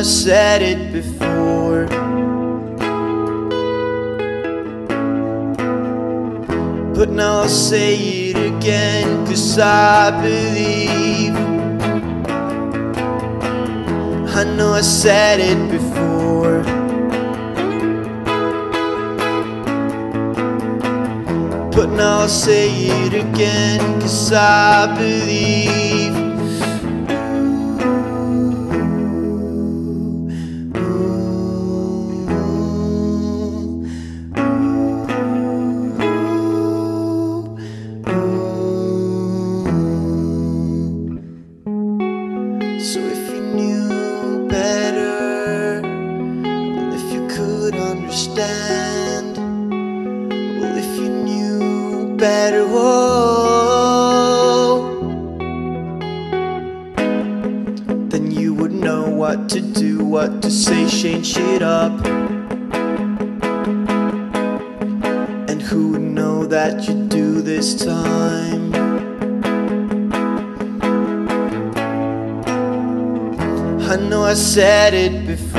I said it before. But now I'll say it again, 'cause I believe. I know I said it before. But now I'll say it again, 'cause I believe. Well, if you knew better, whoa, then you would know what to do, what to say, change it up. And who would know that you'd do this time? I know I said it before.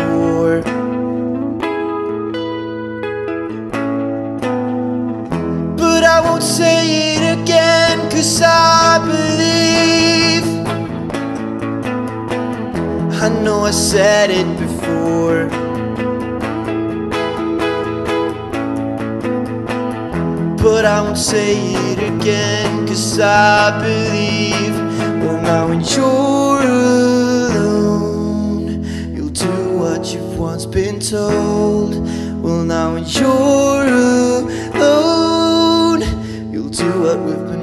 Say it again, 'cause I believe. I know I said it before. But I won't say it again, 'cause I believe. Well, now when you're alone, you'll do what you've once been told. Well, now when you're alone, do what we've been